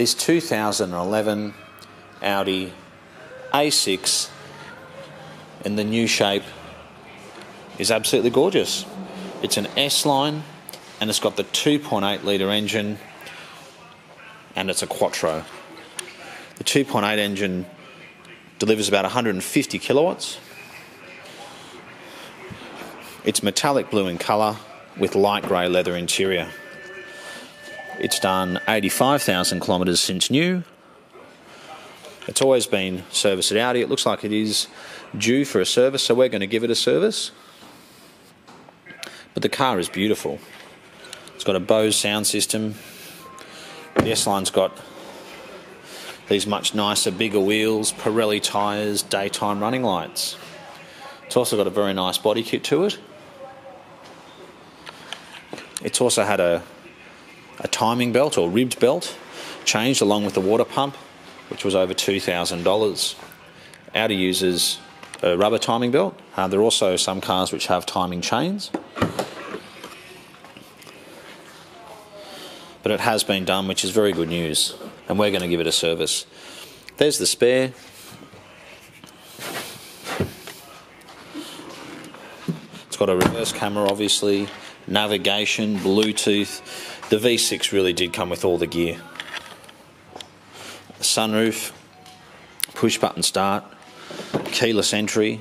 this 2011 Audi A6 in the new shape is absolutely gorgeous. It's an S-line and it's got the 2.8 litre engine and it's a Quattro. The 2.8 engine delivers about 150 kilowatts. It's metallic blue in colour with light grey leather interior. It's done 85,000 kilometres since new. It's always been serviced at Audi. It looks like it is due for a service, so we're going to give it a service. But the car is beautiful. It's got a Bose sound system. The S-Line's got these much nicer, bigger wheels, Pirelli tyres, daytime running lights. It's also got a very nice body kit to it. It's also had a timing belt or ribbed belt changed along with the water pump, which was over $2,000. Audi uses a rubber timing belt. There are also some cars which have timing chains. But it has been done, which is very good news. And we're going to give it a service. There's the spare. It's got a reverse camera, obviously, navigation, Bluetooth. The V6 really did come with all the gear. Sunroof, push button start, keyless entry.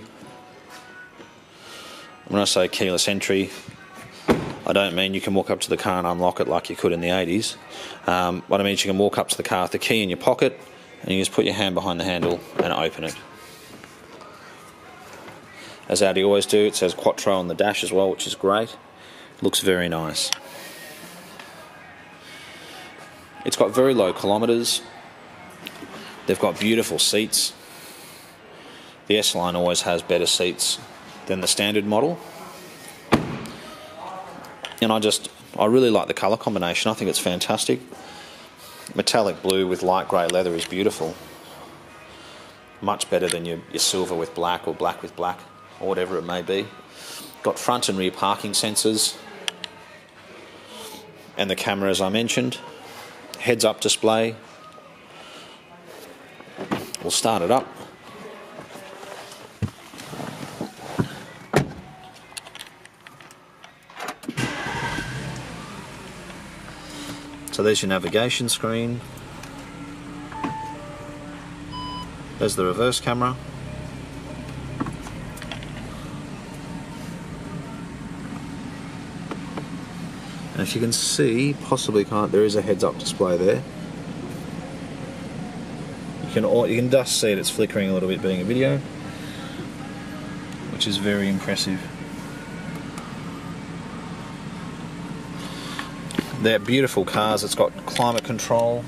When I say keyless entry, I don't mean you can walk up to the car and unlock it like you could in the 80s. What I mean is you can walk up to the car with the key in your pocket and you just put your hand behind the handle and open it. As Audi always do, it says Quattro on the dash as well, which is great. It looks very nice. It's got very low kilometres. They've got beautiful seats. The S-Line always has better seats than the standard model. And I really like the colour combination. I think it's fantastic. Metallic blue with light grey leather is beautiful. Much better than your silver with black or black with black or whatever it may be. Got front and rear parking sensors. And the camera, as I mentioned. Heads-up display. We'll start it up. So there's your navigation screen. There's the reverse camera. And if you can see, possibly can't, there is a heads-up display there. You can just see it, it's flickering a little bit being a video, which is very impressive. They're beautiful cars, it's got climate control,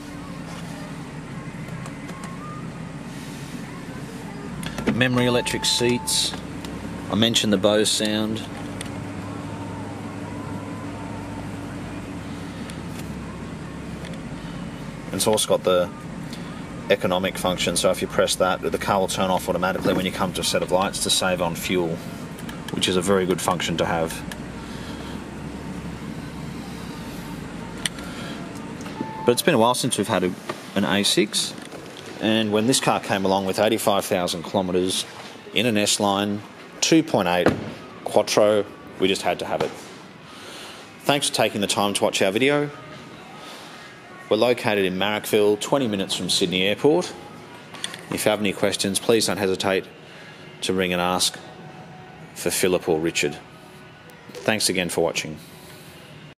memory electric seats, I mentioned the Bose sound. It's also got the economic function, so if you press that, the car will turn off automatically when you come to a set of lights to save on fuel, which is a very good function to have. But it's been a while since we've had an A6, and when this car came along with 85,000 kilometres in an S-Line 2.8 Quattro, we just had to have it. Thanks for taking the time to watch our video. We're located in Marrickville, 20 minutes from Sydney Airport. If you have any questions, please don't hesitate to ring and ask for Philip or Richard. Thanks again for watching.